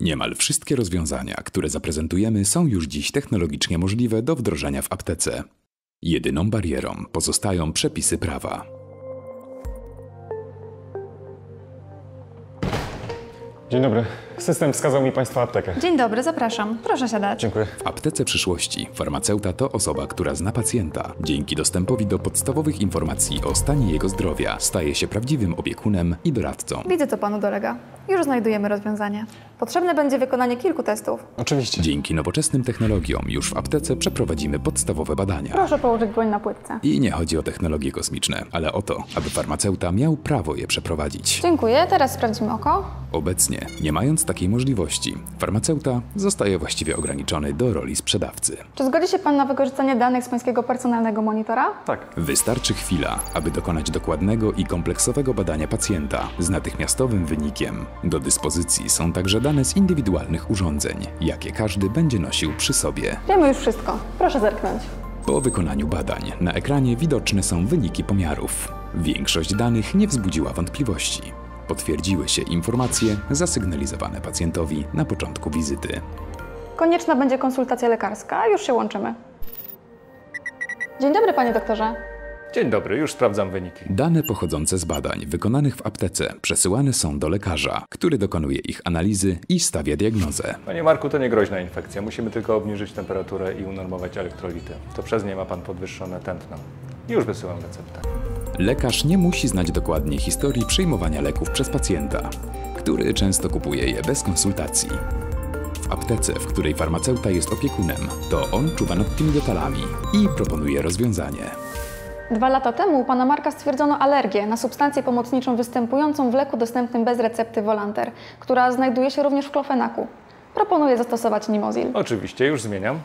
Niemal wszystkie rozwiązania, które zaprezentujemy, są już dziś technologicznie możliwe do wdrożenia w aptece. Jedyną barierą pozostają przepisy prawa. Dzień dobry. System wskazał mi Państwa aptekę. Dzień dobry, zapraszam. Proszę siadać. Dziękuję. W aptece przyszłości farmaceuta to osoba, która zna pacjenta. Dzięki dostępowi do podstawowych informacji o stanie jego zdrowia staje się prawdziwym opiekunem i doradcą. Widzę, co Panu dolega. Już znajdujemy rozwiązanie. Potrzebne będzie wykonanie kilku testów. Oczywiście. Dzięki nowoczesnym technologiom już w aptece przeprowadzimy podstawowe badania. Proszę położyć dłoń na płytce. I nie chodzi o technologie kosmiczne, ale o to, aby farmaceuta miał prawo je przeprowadzić. Dziękuję. Teraz sprawdzimy oko. Obecnie, nie mając takiej możliwości, farmaceuta zostaje właściwie ograniczony do roli sprzedawcy. Czy zgodzi się Pan na wykorzystanie danych z Pańskiego personalnego monitora? Tak. Wystarczy chwila, aby dokonać dokładnego i kompleksowego badania pacjenta z natychmiastowym wynikiem. Do dyspozycji są także dane z indywidualnych urządzeń, jakie każdy będzie nosił przy sobie. Wiemy już wszystko. Proszę zerknąć. Po wykonaniu badań na ekranie widoczne są wyniki pomiarów. Większość danych nie wzbudziła wątpliwości. Potwierdziły się informacje zasygnalizowane pacjentowi na początku wizyty. Konieczna będzie konsultacja lekarska, już się łączymy. Dzień dobry, panie doktorze. Dzień dobry, już sprawdzam wyniki. Dane pochodzące z badań wykonanych w aptece przesyłane są do lekarza, który dokonuje ich analizy i stawia diagnozę. Panie Marku, to nie groźna infekcja, musimy tylko obniżyć temperaturę i unormować elektrolity. To przez nie ma pan podwyższone tętno. Już wysyłam receptę. Lekarz nie musi znać dokładnie historii przyjmowania leków przez pacjenta, który często kupuje je bez konsultacji. W aptece, w której farmaceuta jest opiekunem, to on czuwa nad tymi detalami i proponuje rozwiązanie. 2 lata temu u pana Marka stwierdzono alergię na substancję pomocniczą występującą w leku dostępnym bez recepty Volanter, która znajduje się również w klofenaku. Proponuję zastosować Nimozil. Oczywiście, już zmieniam.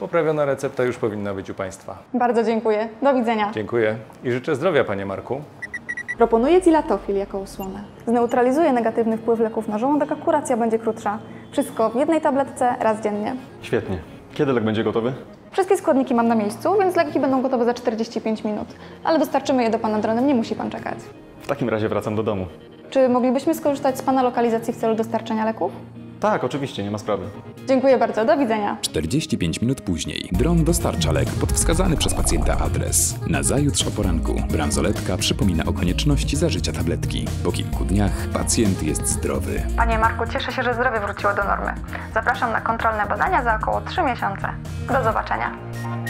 Poprawiona recepta już powinna być u Państwa. Bardzo dziękuję. Do widzenia. Dziękuję i życzę zdrowia, panie Marku. Proponuję Dilatofil jako osłonę. Zneutralizuje negatywny wpływ leków na żołądek, a kuracja będzie krótsza. Wszystko w jednej tabletce raz dziennie. Świetnie. Kiedy lek będzie gotowy? Wszystkie składniki mam na miejscu, więc leki będą gotowe za 45 minut. Ale dostarczymy je do pana dronem, nie musi pan czekać. W takim razie wracam do domu. Czy moglibyśmy skorzystać z pana lokalizacji w celu dostarczenia leków? Tak, oczywiście, nie ma sprawy. Dziękuję bardzo, do widzenia. 45 minut później dron dostarcza lek pod wskazany przez pacjenta adres. Nazajutrz o poranku bransoletka przypomina o konieczności zażycia tabletki. Po kilku dniach pacjent jest zdrowy. Panie Marku, cieszę się, że zdrowie wróciło do normy. Zapraszam na kontrolne badania za około 3 miesiące. Do zobaczenia.